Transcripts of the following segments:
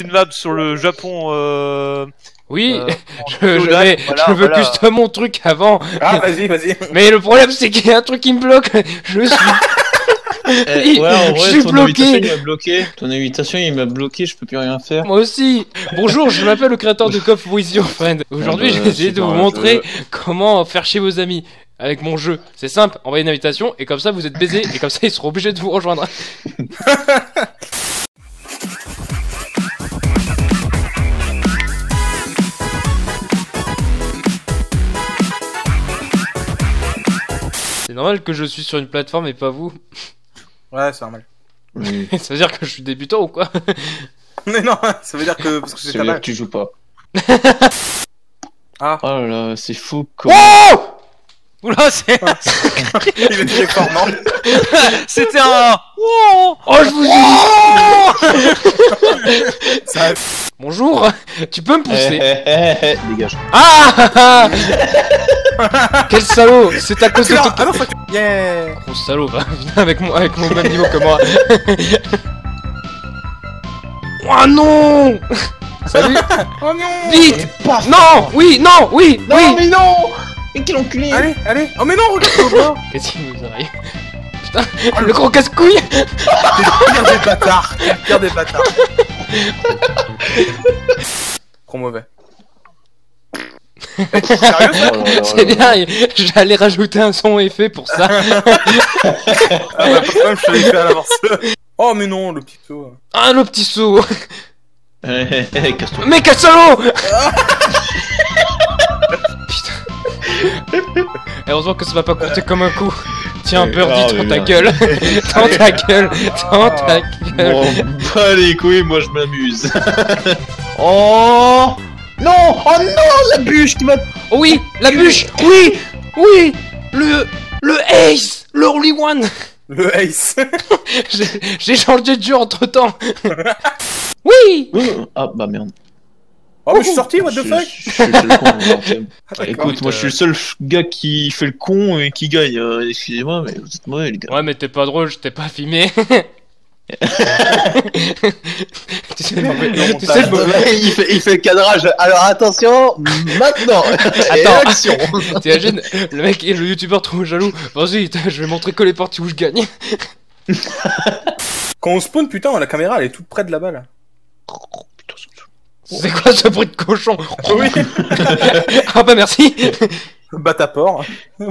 une map sur le Japon. Oui, je veux custom mon truc avant. Ah, vas-y, vas-y. Mais le problème, c'est qu'il y a un truc qui me bloque. Je suis. Ouais, en vrai, je suis bloqué. Ton invitation, il m'a bloqué, je peux plus rien faire. Moi aussi. Bonjour, je m'appelle le créateur de Golf With Your Friends. Aujourd'hui, j'ai essayé de vous montrer comment faire chier vos amis avec mon jeu. C'est simple, envoyez une invitation et comme ça, vous êtes baisés et comme ça, ils seront obligés de vous rejoindre. C'est normal que je suis sur une plateforme et pas vous. Ouais, c'est normal. Oui. Ça veut dire que je suis débutant ou quoi? Mais non, ça veut dire que, parce que c'est normal. Tu joues pas. Ah. Oh là là, c'est fou. Comme... Wow! Oula, c'est. Il est très fort, non? C'était un. Wow! Oh, je vous dis. Ça... Bonjour, tu peux me pousser? Dégage. Ah! Quel salaud! C'est à cause de toi! Ah non, fuck! Yeah! Gros salaud, bah, viens avec mon même niveau que moi! Oh non! Salut! Oh non! Vite! Paf, non! Oui! Non! Oui! Non, oui! Mais non! Mais quel enculé! Allez! Allez! Oh mais non! Regarde! Qu'est-ce qui nous arrive? Putain! Oh, le gros casse-couille! Pire des bâtards! Pire des bâtards! Trop mauvais. Sérieux? C'est bien, j'allais rajouter un son effet pour ça. Ah bah, pourquoi je l'ai fait à l'avance? Oh mais non, le petit saut. Ah le petit saut. Mais quel salaud! Putain. Heureusement que ça va pas compter comme un coup. Tiens, birdie, tends ta gueule. Tends ta gueule. Tends ta gueule. Bon, bah les couilles, moi je m'amuse. Oh! Non! Oh non! La bûche qui m'a... Oui! La bûche! Oui! Oui! Le ace! Le only one! Le ace! J'ai changé de jeu entre temps! Oui! Ah bah merde. Oh mais je suis sorti, what the fuck? Écoute, moi je suis le seul gars qui fait le con et qui gagne. Excusez-moi, mais vous êtes mauvais les gars. Ouais mais t'es pas drôle, je t'ai pas filmé. Tu sais, il fait le cadrage. Alors attention, maintenant. Attention. T'imagines, le mec et le youtubeur trop jaloux. Vas-y, je vais montrer que les parties où je gagne. Quand on spawn, putain, la caméra elle est toute près de la balle. C'est quoi ce bruit de cochon? Oui. Ah bah merci. Bataporc.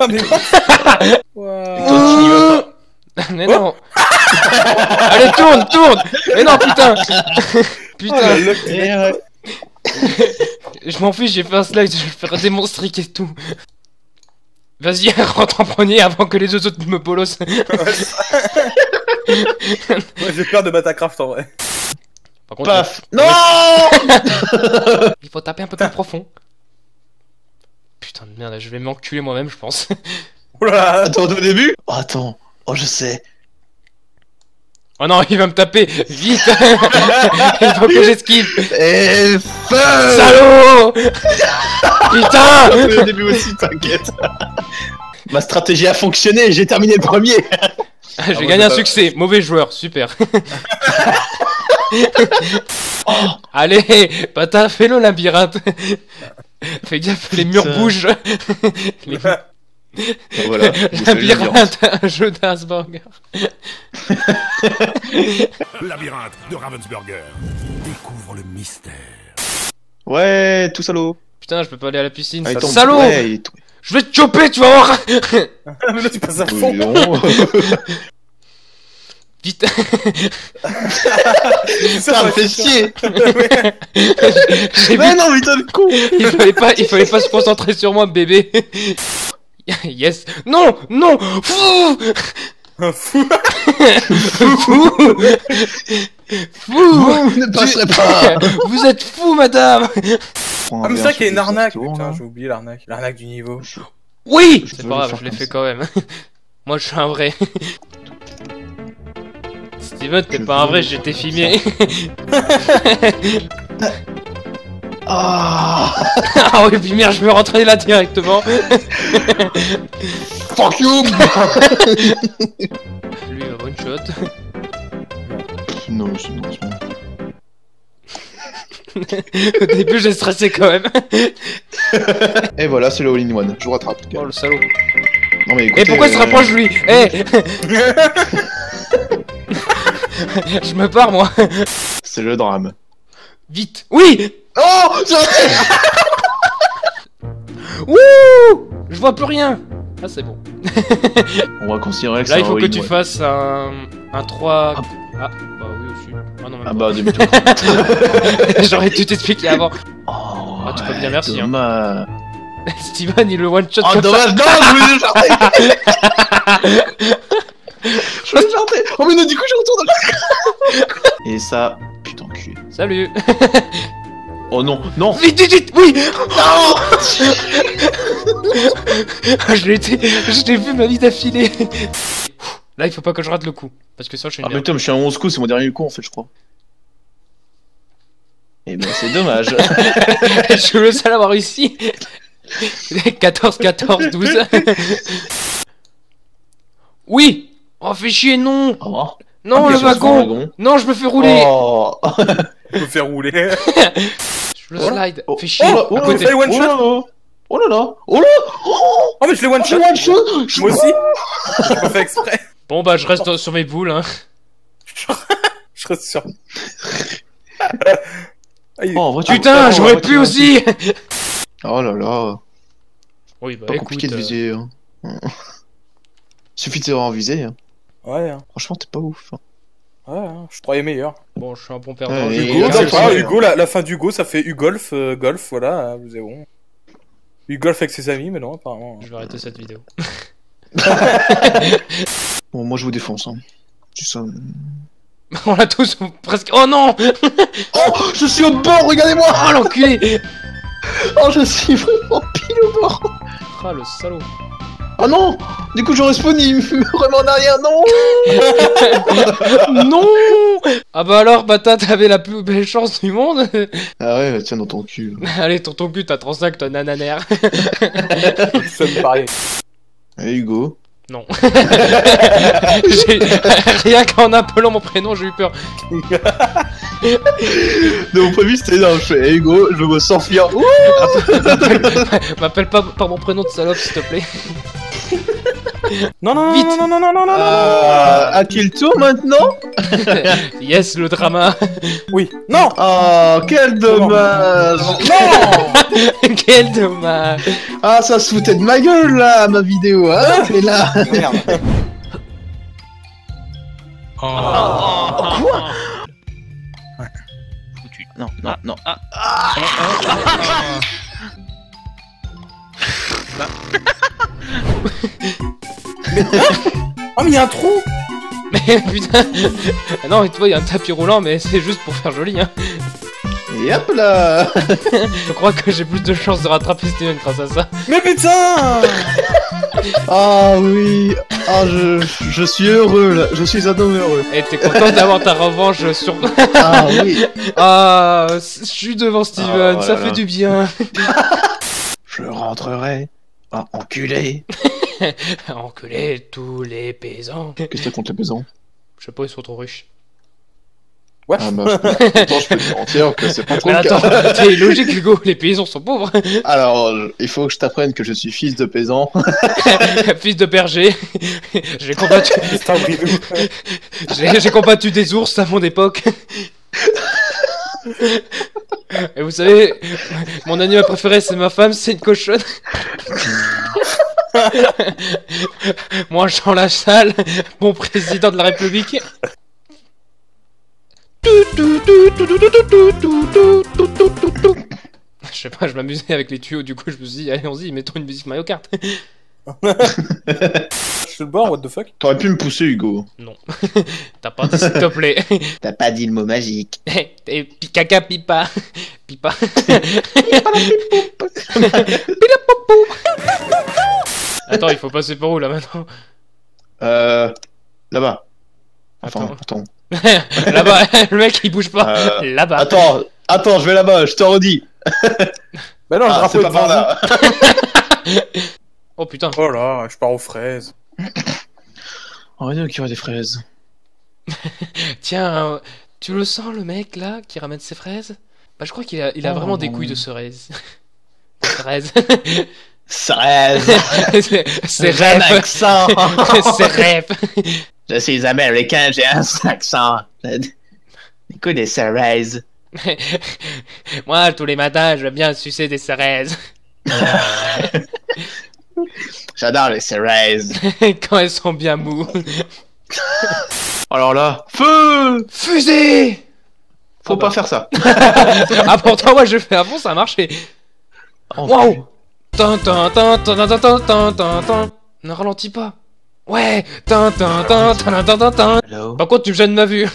Ah mais wow. Mais non. Allez tourne, tourne. Mais non putain. Putain. Je m'en fiche, j'ai fait un slide, je vais faire démonstrer et tout. Vas-y, rentre en premier avant que les deux autres me bolossent. Moi j'ai peur de Batacraft en vrai. Par contre, paf. Non. Il faut taper un peu plus profond. Putain de merde, je vais m'enculer moi-même je pense. Oula, attends au début. Oh, attends, oh je sais. Oh non, il va me taper! Vite! Il faut que j'esquive! Et feu! Salaud! Putain! Au début aussi, t'inquiète! Ma stratégie a fonctionné, j'ai terminé le premier! Ah, j'ai gagné un succès, mauvais joueur, super! Oh. Allez, bâtard, fais le labyrinthe! Fais gaffe, les murs bougent! Les... Et voilà, labyrinthe, un jeu d'Ravensburger. Labyrinthe de Ravensburger. Découvre le mystère. Ouais, tout salaud. Putain, je peux pas aller à la piscine. Ah, salaud. Ouais, je vais te choper, tu vas voir. Mais là, tu passes à fond. Vite. Ça me fait chier. Mais non, putain de con. Il fallait pas se concentrer sur moi, bébé. Yes. Non. Non. Fou. Fou. Fou. Fou. Ne passerez pas. Vous êtes fou, madame. Comme ça qu'il y a une arnaque. Putain, j'ai oublié l'arnaque. L'arnaque du niveau. Oui. C'est pas grave, je l'ai fait quand même. Moi, je suis un vrai. Steven, t'es pas un vrai, j'étais filmé. Ah oh. Et puis merde, je me rentrais là directement. Fuck you. Lui, il va one shot. Non, c'est bon. Au début, j'ai stressé quand même. Et voilà, c'est le all-in-one. Je vous rattrape. Oh, le salaud. Non, mais écoutez, et pourquoi il se rapproche, lui? Eh Je me pars, moi. C'est le drame. Vite. Oui. Oh, Wouh. Je vois plus rien. Ah, c'est bon. On va considérer que c'est un all-in-one. Là, il faut que tu fasses un 3... Ah. Ah, bah oui, au-dessus. Ah, non, même pas. Demi-tour. J'aurais dû t'expliquer avant. Oh, ah, tu peux me dire merci. Thomas... Hein. Steven, il le one-shot. Oh, dommage, non, je voulais chanter. Oh, mais non, du coup, je retourne. Et ça, putain, cul. Salut. Oh non, non. Vite, vite, vite, oui. Non. Je l'ai vu ma vie d'affilée. Là, il faut pas que je rate le coup. Parce que ça, je suis une... Ah, mais Tom, je suis à 11 coups, c'est mon dernier coup, en fait, je crois. Eh ben, c'est dommage. Je suis le seul à avoir réussi. 14, 14, 12. Oui. Oh, fais chier, non. Oh. Non, ah, le wagon. Non, je me fais rouler. Oh. Je me fais rouler. Je le slide. Oh. Fais chier. Oh, oh, fais one shot. Oh là là. Oh là. Oh, mais je l'ai one shot. Moi aussi. J'ai pas fait exprès. Bon, bah, je reste sur mes boules, hein. Je reste sur... Oh, putain, j'aurais pu aussi. Oh là là. Oui, bah, pas compliqué de viser. Hein. Suffit de savoir viser. Hein. Ouais. Hein. Franchement, t'es pas ouf. Hein. Ouais, hein. Je croyais meilleur. Bon, je suis un bon perdant. Hugo, la fin d'Hugo, ça fait Hugolf, golf, voilà, vous êtes bon. Hugolf avec ses amis, mais non, apparemment. Hein. Je vais arrêter cette vidéo. Bon, moi je vous défonce. Hein. Ça... On l'a tous presque. Oh non. Oh, je suis au bord, regardez-moi. Oh l'enculé. Oh, je suis vraiment pile au bord. Ah, le salaud. Ah non. Du coup, je respawn, il me remet en arrière. Non. Non. Ah bah alors, Bata, t'avais la plus belle chance du monde. Ah ouais, tiens dans ton cul. Allez, dans ton cul, t'as 35, ton nananaire. Ça me paraît. Hey, Hugo. Non. Rien qu'en appelant mon prénom, j'ai eu peur. De mon premier, c'était énorme. Je fais Hugo, je me sens fier. M'appelle pas par mon prénom de salope, s'il te plaît. Non, non, vite. Non, non, non, non, non, à quel tour maintenant? Yes, le drama. Oui. Non. Oh, quel dommage. Non. Quel dommage. Ah, ça se foutait de ma gueule, là, ma vidéo, hein. T'es là. Merde. Oh. Quoi? Ouais. Foutu. Non, non, non. Ah. Ah. Oh, mais y'a un trou! Mais putain! Non, mais tu vois, y'a un tapis roulant, mais c'est juste pour faire joli, hein! Et hop là! Je crois que j'ai plus de chances de rattraper Steven grâce à ça! Mais putain! Ah oui! Ah, je suis heureux là! Je suis un homme heureux! Et t'es content d'avoir ta revanche sur. Ah oui! Ah, je suis devant Steven, ah, ça fait du bien! Je rentrerai, ah, enculé! Enculé tous les paysans. Qu'est-ce que t'as contre les paysans? Je sais pas, ils sont trop riches. Ouais. Ah bah, pourtant, je peux te mentir que c'est pas trop le cas. Attends, t'es illogique, Hugo, les paysans sont pauvres. Alors, il faut que je t'apprenne que je suis fils de paysan. Fils de berger. J'ai combattu... J'ai combattu des ours à mon époque. Et vous savez, mon animal préféré, c'est ma femme, c'est une cochonne. Moi, Jean Lassalle, mon président de la République. Je sais pas, je m'amusais avec les tuyaux, du coup je me suis dit, allez, allons-y, mettons une musique Mario Kart. Je suis le bord, what the fuck. T'aurais pu me pousser, Hugo. Non. T'as pas dit, s'il te plaît. T'as pas dit le mot magique. Et picaca pipa. Pipa. Attends, il faut passer par où là maintenant? Là-bas. Attends, attends. Là-bas, le mec il bouge pas. Là-bas. Attends, attends, je vais là-bas, je te redis. Bah non, je rappelle pas par là. Oh putain. Oh là, je pars aux fraises. Oh, il y a des fraises. Tiens, Tu le sens, le mec là qui ramène ses fraises? Bah, je crois qu'il a, il a vraiment des couilles de cerise. Fraise. Cerise. C'est rêve. J'ai un accent. C'est rêve. Je suis américain, j'ai un accent. Des couilles de cerise. Moi, tous les matins, je veux bien sucer des cerises. J'adore les cerises. Quand elles sont bien moues. Alors là, feu! Fusée! Faut pas faire ça. Ah, pourtant, moi je fais à fond, ça a marché. Waouh! Ne ralentis pas. Ouais! Par contre, tu me gênes ma vue.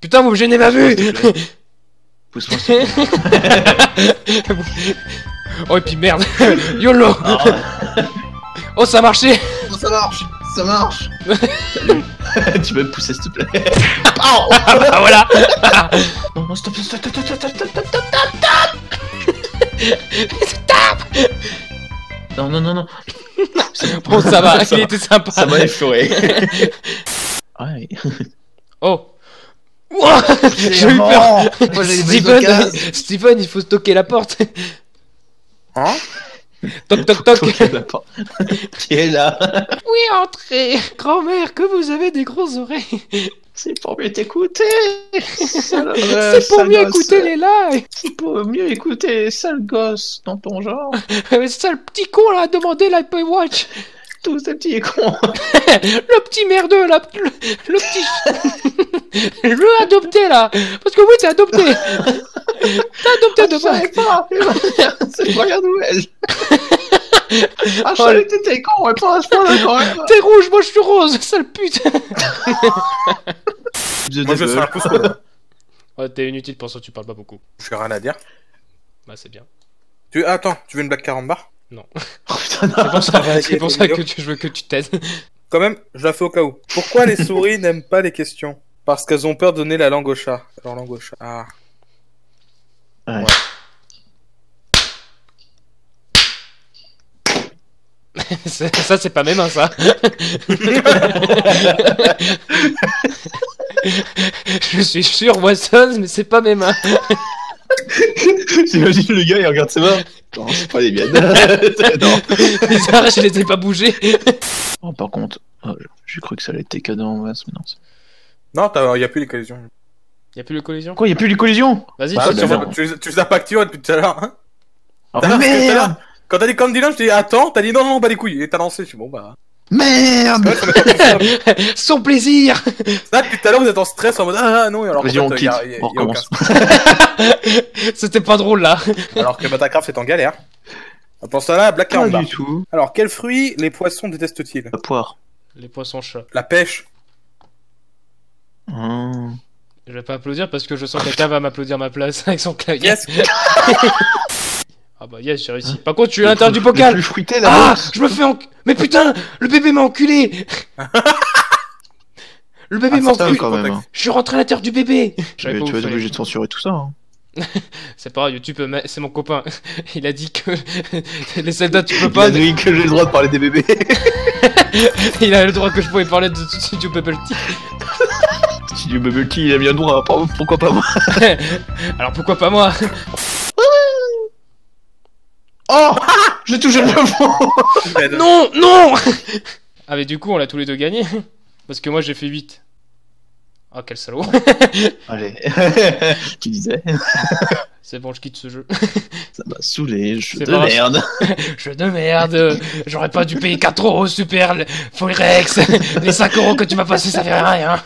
Putain, vous me gênez ma vue! Pousse-moi. Oh, et puis merde! YOLO! Oh, ça a marché! Ça marche! Ça marche! Salut! Tu peux me pousser, s'il te plaît? Oh! Ah, voilà! Non, non, stop, stop, stop, stop, stop, stop, stop, stop! Non, non, non, non! Bon, ça va, il était sympa! Ça m'a effleuré! Ouais! Oh! J'ai eu peur! Steven, il faut stocker la porte! Hein? Toc toc toc. Qui est là? Oui, entrez. Grand-mère, que vous avez des grosses oreilles. C'est pour mieux t'écouter. C'est pour mieux écouter les lives. C'est pour mieux écouter les sales gosses dans ton genre. Mais sale petit con là, demandez l'Apple Watch. Tous ces petits cons. Le petit merdeux là, le petit... Le adopté là. Parce que oui, t'es adopté. T'as adopté de pas. C'est pas la nouvelle. Ah, je savais que t'étais con, ouais, pas à ce point-là quand même. T'es rouge, moi je suis rose, sale pute. Moi je vais faire la pousse. Ouais, t'es inutile pour ça, tu parles pas beaucoup. Je n'ai rien à dire. Bah, c'est bien. Tu... Attends, tu veux une blague carambar? Non. Oh, putain, non. C'est pour ça que je veux que tu t'aides. Quand même, je la fais au cas où. Pourquoi les souris n'aiment pas les questions? Parce qu'elles ont peur de donner la langue au chat. Leur langue au chat. Ah. Ouais. Ça, c'est pas mes mains, ça. Je suis sûr, Watson, mais c'est pas mes mains. J'imagine le gars, il regarde ses mains. Non, c'est pas les miennes. Non. Bizarre, je les ai pas bougées. Oh, par contre, oh, j'ai cru que ça allait être que dans Vas, mais non. Non, y'a plus les collisions. Y'a plus les collisions? Quoi, y'a plus les collisions? Vas-y, bah, tu les as pas activées depuis tout à l'heure, hein. Oh, merde. Quand t'as dit comme Dylan, je t'ai dit attends, t'as dit non, non, pas les couilles, et t'as lancé, je suis bon bah. Merde! Son plaisir! Ça, depuis tout à l'heure, vous êtes en stress en mode ah non, et alors vas-y, on quitte, on recommence. C'était pas drôle là! Alors que Batacraft est en galère. On pense à la Black Carambar. Pas du tout. Alors, quels fruits les poissons détestent-ils? La poire. Les poissons chats. La pêche. Je vais pas applaudir parce que je sens que quelqu'un va m'applaudir à ma place avec son clavier. Yes. Ah bah yes, j'ai réussi. Par contre, tu es à l'intérieur du bocal. Ah, je me fais enculer. Mais putain, le bébé m'a enculé. Le bébé m'a enculé quand même. Je suis rentré à l'intérieur du bébé. Tu vas être obligé de censurer tout ça. Hein. C'est pas grave, YouTube, c'est mon copain. Il a dit que les soldats, tu peux pas. Il a dit que j'ai le droit de parler des bébés. Il a le droit que je pouvais parler de Studio Bubble Tea. Studio Bubble Tea, il a bien le droit. Pourquoi pas moi? Alors pourquoi pas moi? Oh, ah, j'ai touché le fond. Non, non. Ah mais du coup on l'a tous les deux gagné. Parce que moi j'ai fait 8. Oh quel salaud. Allez. Tu disais. C'est bon, je quitte ce jeu. Ça m'a saoulé, je de merde. Je de merde. J'aurais pas dû payer 4 € super Forex. Les 5 € que tu m'as passé ça fait rien.